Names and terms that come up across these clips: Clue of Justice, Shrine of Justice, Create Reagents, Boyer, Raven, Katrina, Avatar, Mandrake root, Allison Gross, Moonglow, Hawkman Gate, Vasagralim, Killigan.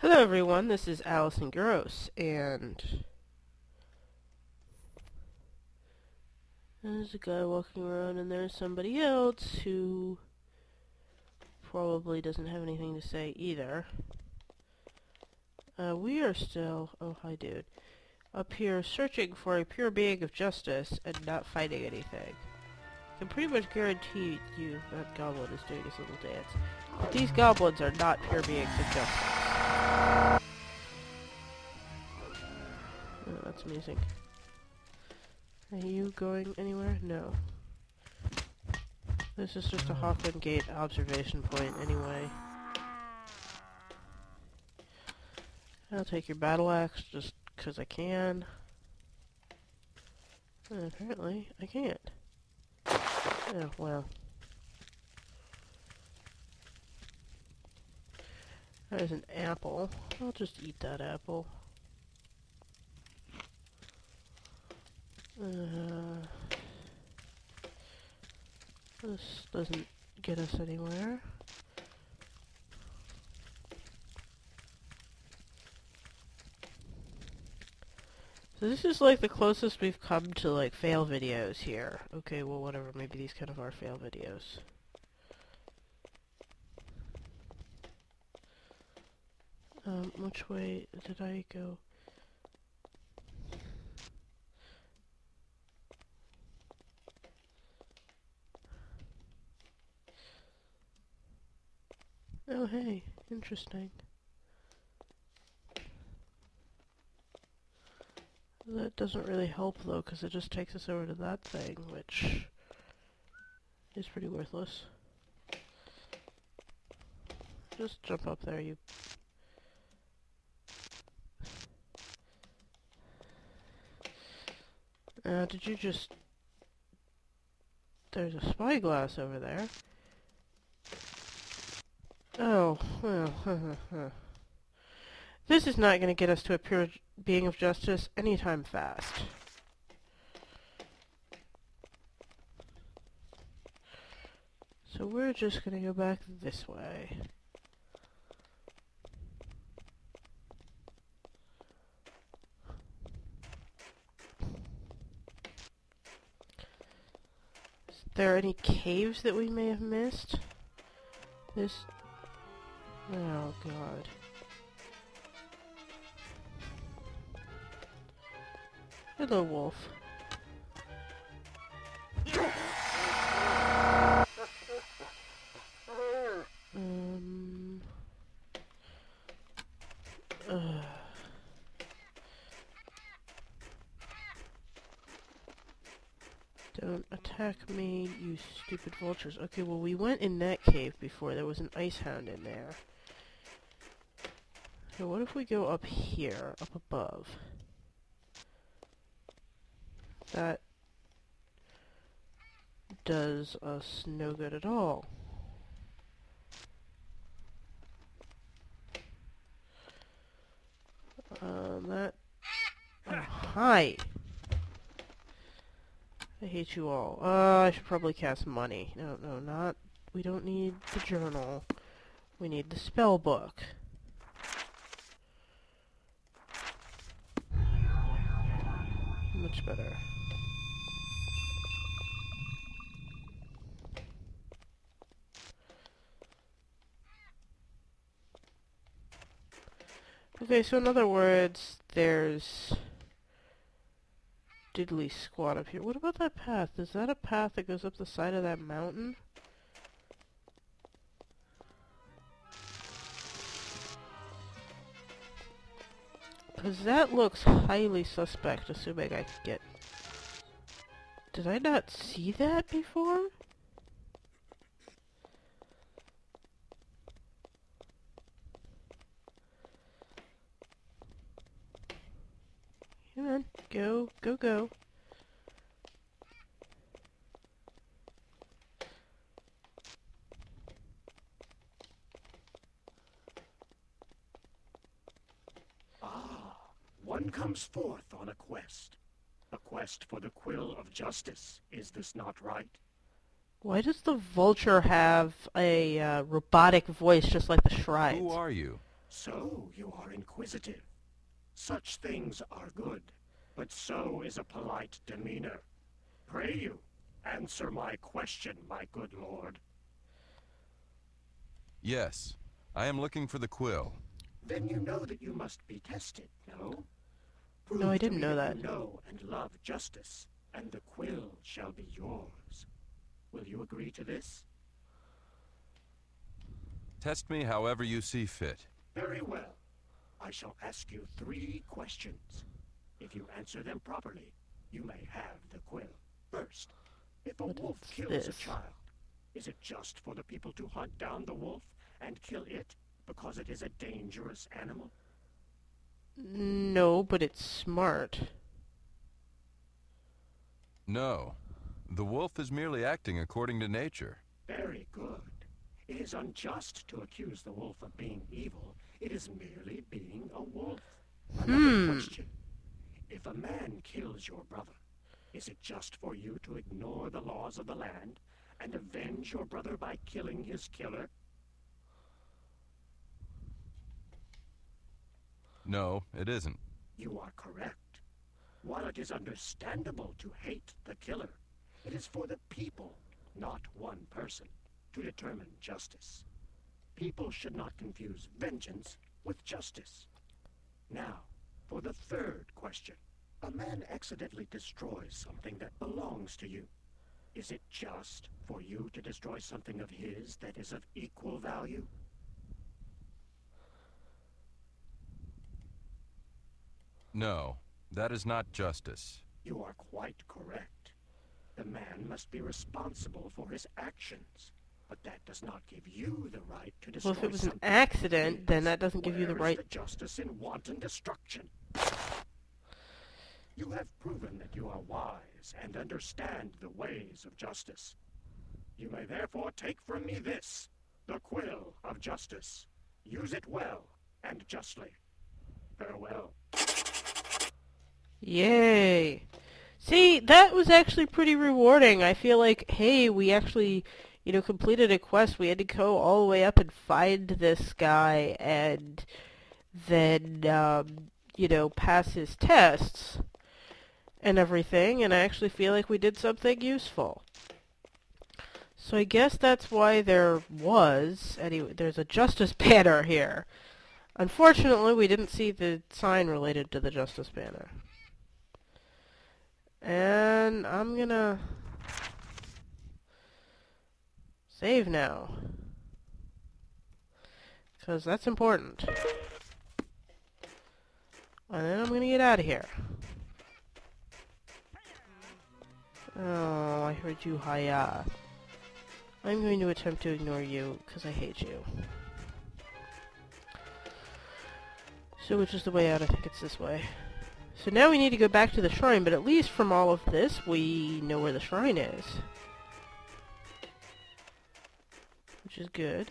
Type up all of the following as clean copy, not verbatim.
Hello everyone, this is Allison Gross, and there's a guy walking around and there's somebody else who probably doesn't have anything to say either. We are still, oh hi dude, up here searching for a pure being of justice and not finding anything. I can pretty much guarantee you that goblin is doing his little dance. But these goblins are not pure beings of justice. Oh, that's amusing. Are you going anywhere? No. This is just a Hawkman Gate observation point anyway. I'll take your battle axe just because I can. And apparently, I can't. Oh, well. There's an apple. I'll just eat that apple. This doesn't get us anywhere. So this is like the closest we've come to like fail videos here. Okay, well whatever, maybe these kind of are fail videos. Which way did I go? Oh hey, interesting. That doesn't really help though, because it just takes us over to that thing, which is pretty worthless. Just jump up there, you... did you just... There's a spyglass over there. Oh, well, this is not going to get us to a pure being of justice anytime fast. So we're just going to go back this way. There are any caves that we may have missed? This... oh god. Hello, wolf. Don't attack me, you stupid vultures. Okay, well we went in that cave before. There was an ice hound in there. So what if we go up here, up above? That does us no good at all. That... oh, hi! I hate you all. I should probably cast money. No, not... we don't need the journal. We need the spell book. Much better. Okay, so in other words, there's... diddly squat up here. What about that path? Is that a path that goes up the side of that mountain? Because that looks highly suspect, assuming I could get... did I not see that before? Come on, go, go, go. Ah, one comes forth on a quest. A quest for the Quill of Justice. Is this not right? Why does the vulture have a robotic voice just like the shrine? Who are you? So you are inquisitive. Such things are good, but so is a polite demeanor. Pray you, answer my question, my good lord. Yes, I am looking for the quill. Then you know that you must be tested, no? Prove no, I didn't know that. Know and love justice, and the quill shall be yours. Will you agree to this? Test me however you see fit. Very well. I shall ask you 3 questions. If you answer them properly, you may have the quill. First, if a wolf kills a child, is it just for the people to hunt down the wolf and kill it because it is a dangerous animal? No, but it's smart. No. The wolf is merely acting according to nature. Very good. It is unjust to accuse the wolf of being evil. It is merely being a wolf. Another question. If a man kills your brother, is it just for you to ignore the laws of the land and avenge your brother by killing his killer? No, it isn't. You are correct. While it is understandable to hate the killer, it is for the people, not one person, to determine justice. People should not confuse vengeance with justice. Now, for the 3rd question. A man accidentally destroys something that belongs to you. Is it just for you to destroy something of his that is of equal value? No, that is not justice. You are quite correct. The man must be responsible for his actions. But that does not give you the right to destroy something. Well, if it was an accident, then that doesn't give you the right... Where is the justice in wanton destruction? You have proven that you are wise and understand the ways of justice. You may therefore take from me this, the quill of justice. Use it well and justly. Farewell. Yay. See, that was actually pretty rewarding. I feel like, hey, we actually... you know, completed a quest. We had to go all the way up and find this guy and then, you know, pass his tests and everything, and I actually feel like we did something useful. So I guess that's why there was, anyway, there's a justice banner here. Unfortunately, we didn't see the sign related to the justice banner. And I'm gonna... save now, because that's important. And then I'm going to get out of here. Oh, I heard you hi-ya. I'm going to attempt to ignore you, because I hate you. So which is the way out? I think it's this way. So now we need to go back to the shrine, but at least from all of this, we know where the shrine is. Which is good.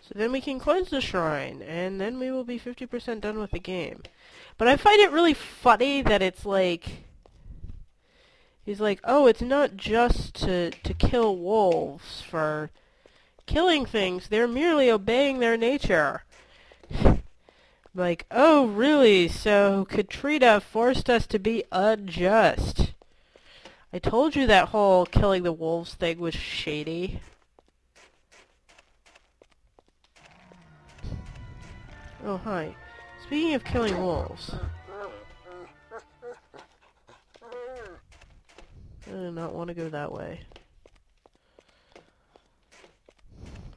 So then we can close the shrine, and then we will be 50% done with the game. But I find it really funny that it's like... he's like, oh, it's not just to kill wolves for killing things. They're merely obeying their nature. Like, oh, really? So Katrina forced us to be unjust. I told you that whole killing the wolves thing was shady. Oh, hi. Speaking of killing wolves... I do not want to go that way.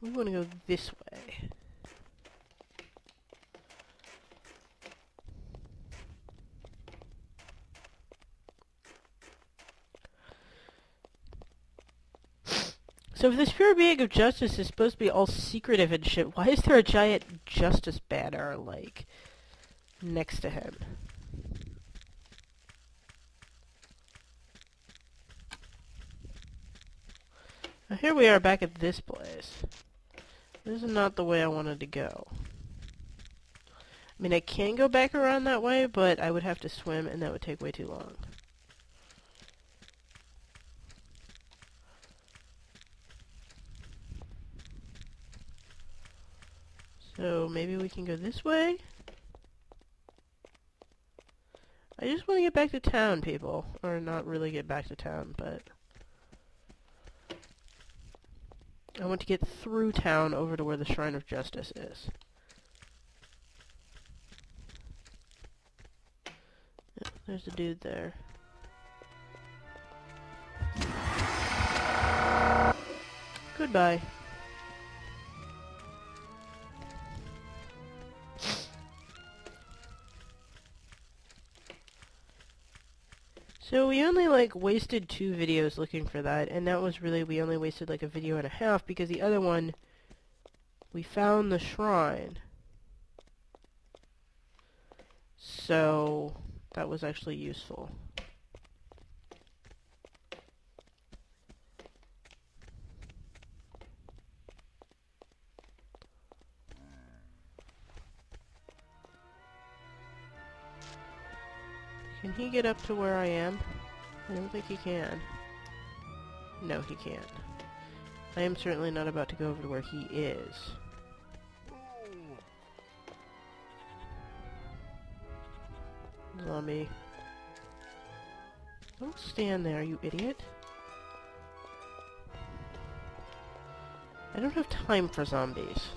We want to go this way. So if this pure being of justice is supposed to be all secretive and shit, why is there a giant justice banner, like, next to him? Now here we are back at this place. This is not the way I wanted to go. I mean, I can go back around that way, but I would have to swim, and that would take way too long. So maybe we can go this way? I just want to get back to town, people. Or not really get back to town, but... I want to get through town over to where the Shrine of Justice is. Yeah, there's a dude there. Goodbye. So we only like wasted 2 videos looking for that, and that was really, we only wasted like a video and a half because the other one, we found the shrine. So that was actually useful. Can he get up to where I am? I don't think he can. No, he can't. I am certainly not about to go over to where he is. Zombie. Don't stand there, you idiot. I don't have time for zombies.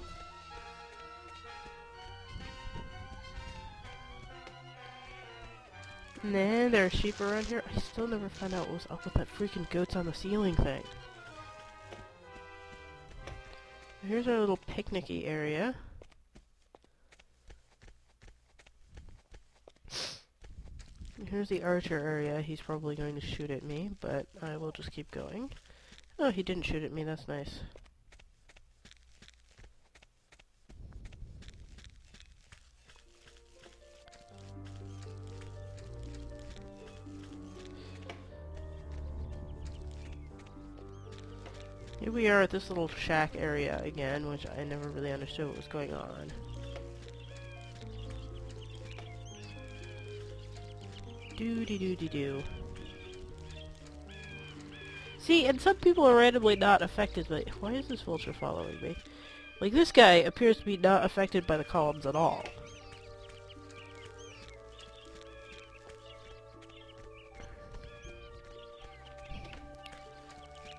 Nah, there are sheep around here. I still never found out what was up with that freaking goats on the ceiling thing. Here's our little picnicky area. Here's the archer area. He's probably going to shoot at me, but I will just keep going. Oh, he didn't shoot at me. That's nice. Here we are at this little shack area again, which I never really understood what was going on. Doo-dee-doo-dee-doo. See, and some people are randomly not affected by... Why is this vulture following me? Like, this guy appears to be not affected by the columns at all.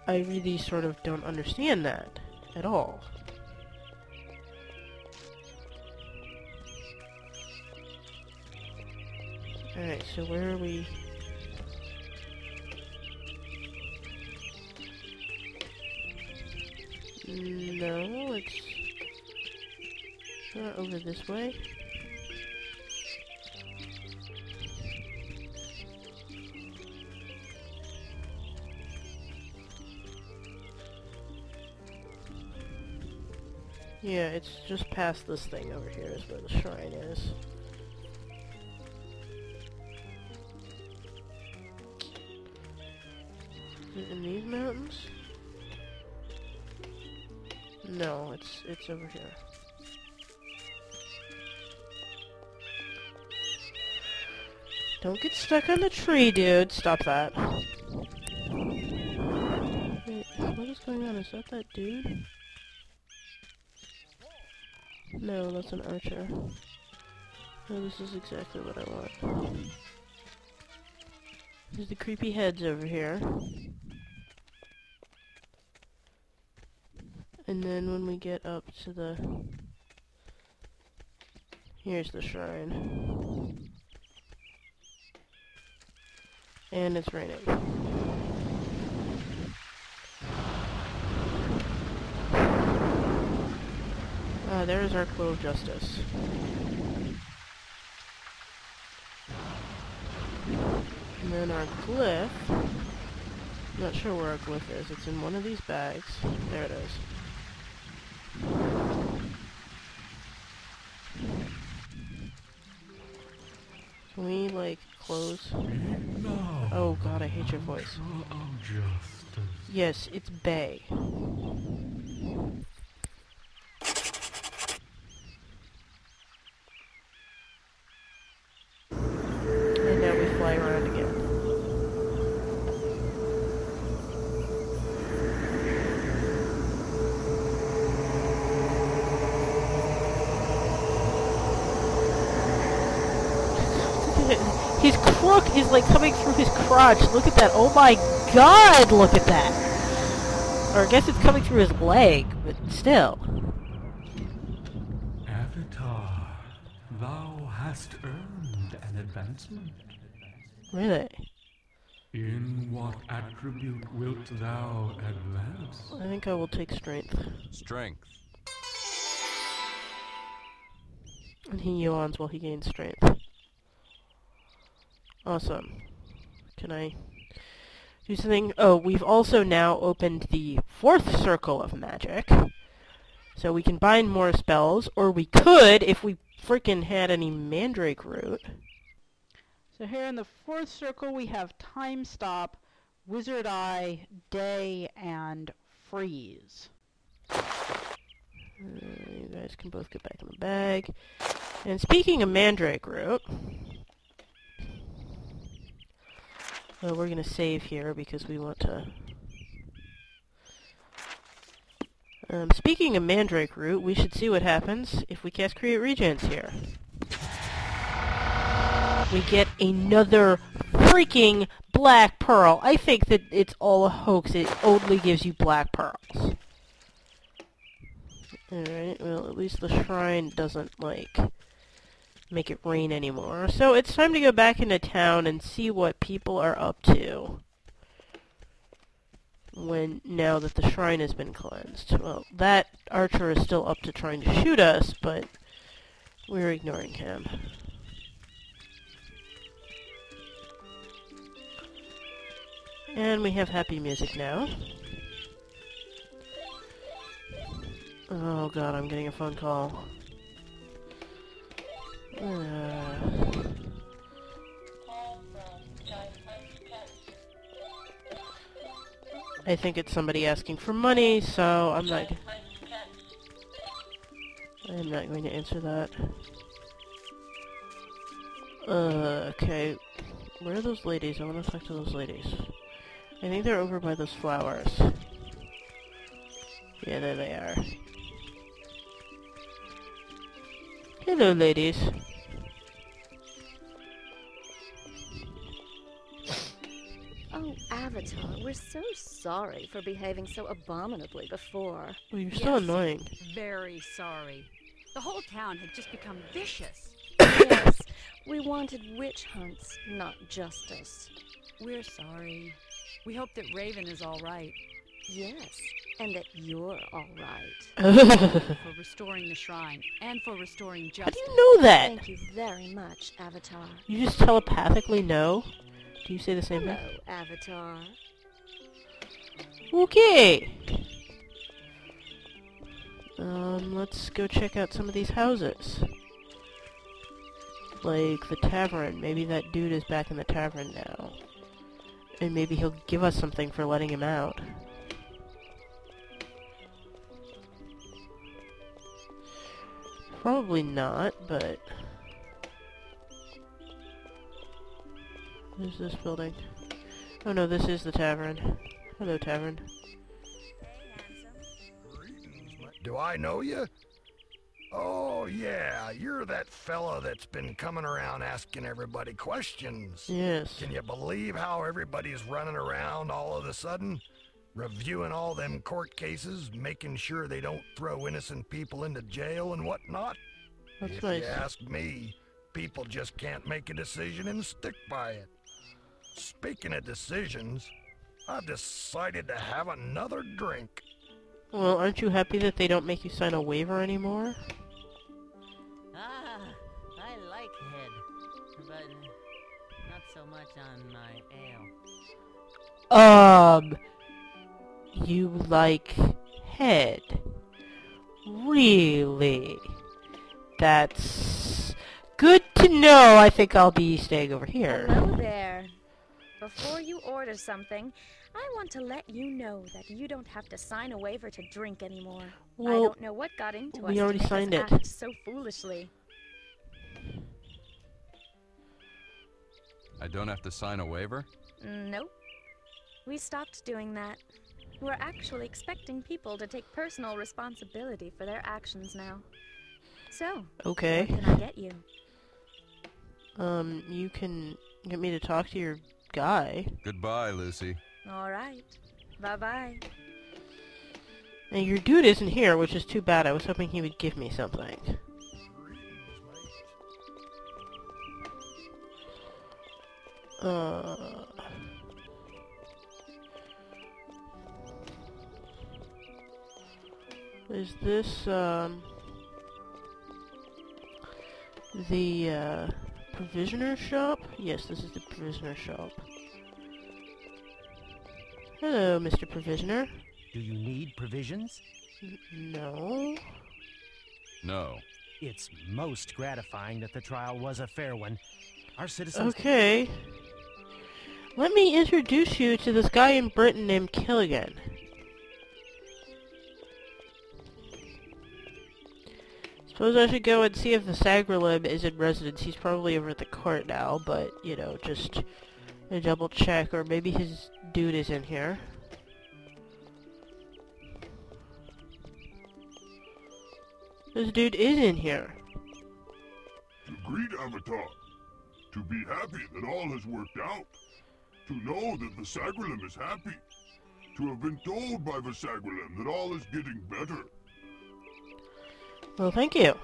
I really sort of don't understand that at all. Alright, so where are we? No, it's not over this way. Yeah, it's just past this thing over here is where the shrine is. Is it in these mountains? No, it's over here. Don't get stuck on the tree, dude. Stop that. Wait, what is going on? Is that dude? No, that's an archer. No, this is exactly what I want. There's the creepy heads over here. And then when we get up to the... Here's the shrine. And it's raining. There is our Clue of Justice. And then our glyph. I'm not sure where our glyph is. It's in one of these bags. There it is. Can we, like, close? No. Oh god, I hate your voice. Yes, it's Bay. His crook is like coming through his crotch. Look at that. Oh my god, look at that. Or I guess it's coming through his leg, but still. Avatar, thou hast earned an advancement. Really? In what attribute wilt thou advance? I think I will take strength. Strength. And he yawns while he gains strength. Awesome. Can I do something? Oh, we've also now opened the fourth circle of magic. So we can bind more spells, or we could if we freaking had any Mandrake root. So here in the fourth circle we have Time Stop, Wizard Eye, Day, and Freeze. You guys can both get back in the bag. And speaking of Mandrake Root, well, we're going to save here because we want to... speaking of Mandrake Root, we should see what happens if we cast Create Reagents here. We get another freaking black pearl. I think that it's all a hoax. It only gives you black pearls. Alright, well, at least the shrine doesn't, like, make it rain anymore. So it's time to go back into town and see what people are up to. Now that the shrine has been cleansed. Well, that archer is still up to trying to shoot us, but we're ignoring him. And we have happy music now. Oh god, I'm getting a phone call. I think it's somebody asking for money, so I'm not going to answer that. Okay. Where are those ladies? I want to talk to those ladies. I think they're over by those flowers. Yeah, there they are. Hello, ladies. Oh, Avatar, we're so sorry for behaving so abominably before. Well, you're so annoying. Very sorry. The whole town had just become vicious. Yes, we wanted witch hunts, not justice. We're sorry. We hope that Raven is all right. Yes, and that you're all right. For restoring the shrine and for restoring justice. How do you know that? Thank you very much, Avatar. You just telepathically know? Do you say the same thing? Hello, Avatar. Okay. Let's go check out some of these houses. Like the tavern. Maybe that dude is back in the tavern now. And maybe he'll give us something for letting him out. Probably not, but... There's this building. Oh no, this is the tavern. Hello, tavern. Do I know you? Oh yeah, you're that fella that's been coming around asking everybody questions. Yes. Can you believe how everybody's running around all of a sudden? Reviewing all them court cases, making sure they don't throw innocent people into jail and whatnot. That's if nice. You ask me, people just can't make a decision and stick by it. Speaking of decisions, I've decided to have another drink. Well, aren't you happy that they don't make you sign a waiver anymore? Ah, I like head, but not so much on my ale. You like head? Really? That's good to know. I think I'll be staying over here. Hello there. Before you order something, I want to let you know that you don't have to sign a waiver to drink anymore. Well, I don't know what got into us. We already signed it. Act so foolishly. I don't have to sign a waiver? Nope. We stopped doing that. We're actually expecting people to take personal responsibility for their actions now. So, okay. What can I get you? You can Get me to talk to your guy. Goodbye, Lucy. Alright. Bye-bye. Now, your dude isn't here, which is too bad. I was hoping he would give me something. Is this, the, provisioner shop? Yes, this is the provisioner shop. Hello, Mr. Provisioner. Do you need provisions? No. No. It's most gratifying that the trial was a fair one. Our citizens... Okay. Let me introduce you to this guy in Britain named Killigan. Suppose I should go and see if the Vasagralim is in residence. He's probably over at the court now, but, you know, just a double check, or maybe his dude is in here. This dude is in here. To greet Avatar. To be happy that all has worked out. To know that the Vasagralim is happy. To have been told by the Vasagralim that all is getting better. Well, thank you.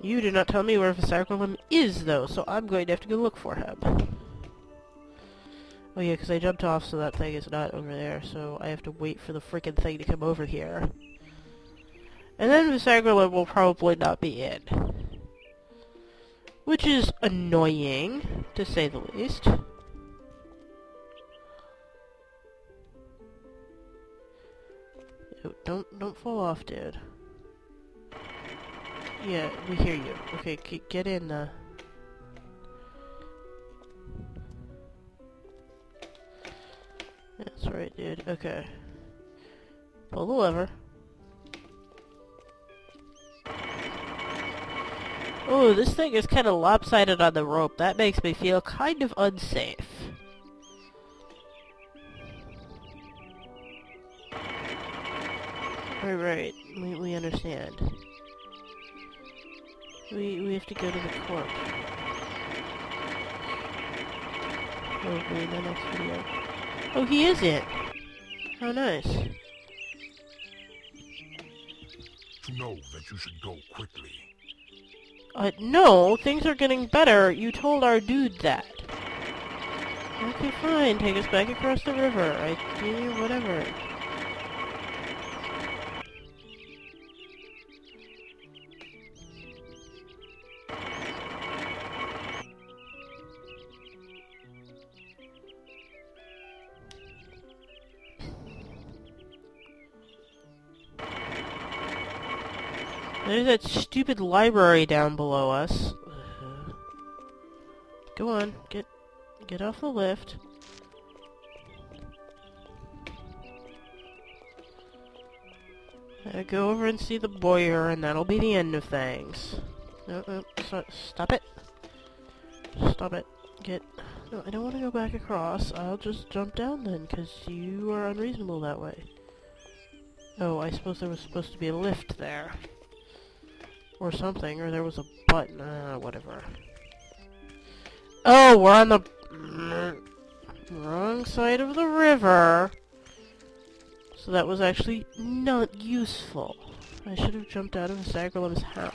You did not tell me where Vasagralim is, though, so I'm going to have to go look for him. Oh yeah, because I jumped off, so that thing is not over there, so I have to wait for the frickin' thing to come over here. And then Vasagralim will probably not be in. Which is annoying, to say the least. Oh, don't fall off, dude. Yeah, we hear you. Okay, get in, That's right, dude. Okay. Pull the lever. Oh, this thing is kind of lopsided on the rope. That makes me feel kind of unsafe. Alright, we understand. We have to go to the court. Probably in the next video. Oh, he is it! How nice. To know that you should go quickly. No, things are getting better. You told our dude that. Okay, fine. Take us back across the river. Whatever. There's that stupid library down below us. Go on, get off the lift. Go over and see the Boyer, and that'll be the end of things. No, stop it. Stop it. No, I don't want to go back across. I'll just jump down then, because you are unreasonable that way. Oh, I suppose there was supposed to be a lift there. Or something, or there was a button, whatever. Oh, we're on the wrong side of the river. So that was actually not useful. I should have jumped out of Vasagralim's house.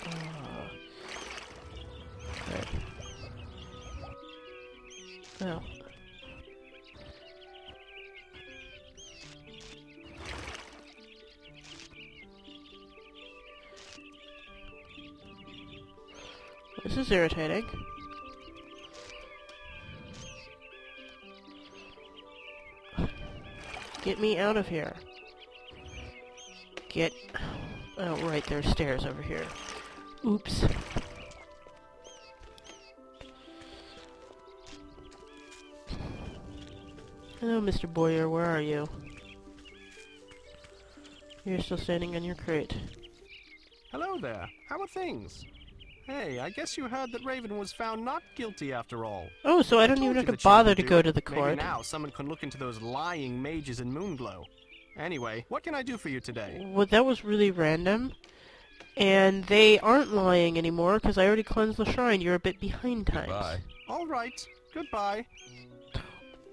Okay. Oh. This is irritating. Get me out of here. Oh, right, there's stairs over here. Oops. Hello, Mr. Boyer, where are you? You're still standing on your crate. Hello there, how are things? Hey, I guess you heard that Raven was found not guilty after all. Oh, so I don't even have to bother to go to the court. Maybe now someone can look into those lying mages in Moonglow. Anyway, what can I do for you today? Well, that was really random. And they aren't lying anymore, because I already cleansed the shrine. You're a bit behind times. Goodbye. All right. Goodbye.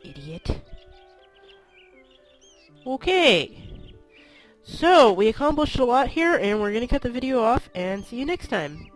Idiot. Okay. So, we accomplished a lot here, and we're going to cut the video off, and see you next time.